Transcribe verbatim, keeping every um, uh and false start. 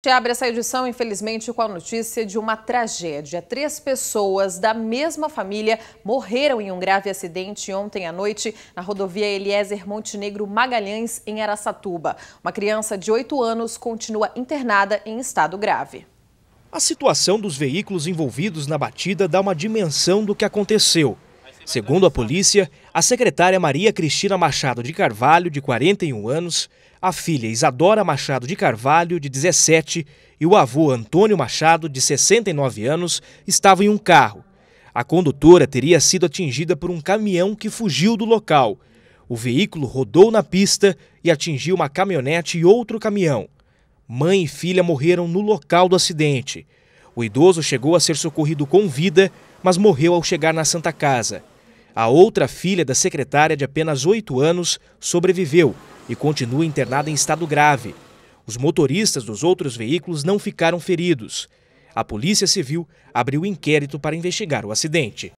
A gente abre essa edição, infelizmente, com a notícia de uma tragédia. Três pessoas da mesma família morreram em um grave acidente ontem à noite na rodovia Eliezer Montenegro Magalhães, em Araçatuba. Uma criança de oito anos continua internada em estado grave. A situação dos veículos envolvidos na batida dá uma dimensão do que aconteceu. Segundo a polícia, a secretária Maria Cristina Machado de Carvalho, de quarenta e um anos, a filha Isadora Machado de Carvalho, de dezessete, e o avô Antônio Machado, de sessenta e nove anos, estavam em um carro. A condutora teria sido atingida por um caminhão que fugiu do local. O veículo rodou na pista e atingiu uma caminhonete e outro caminhão. Mãe e filha morreram no local do acidente. O idoso chegou a ser socorrido com vida, mas morreu ao chegar na Santa Casa. A outra filha da secretária, de apenas oito anos, sobreviveu e continua internada em estado grave. Os motoristas dos outros veículos não ficaram feridos. A Polícia Civil abriu inquérito para investigar o acidente.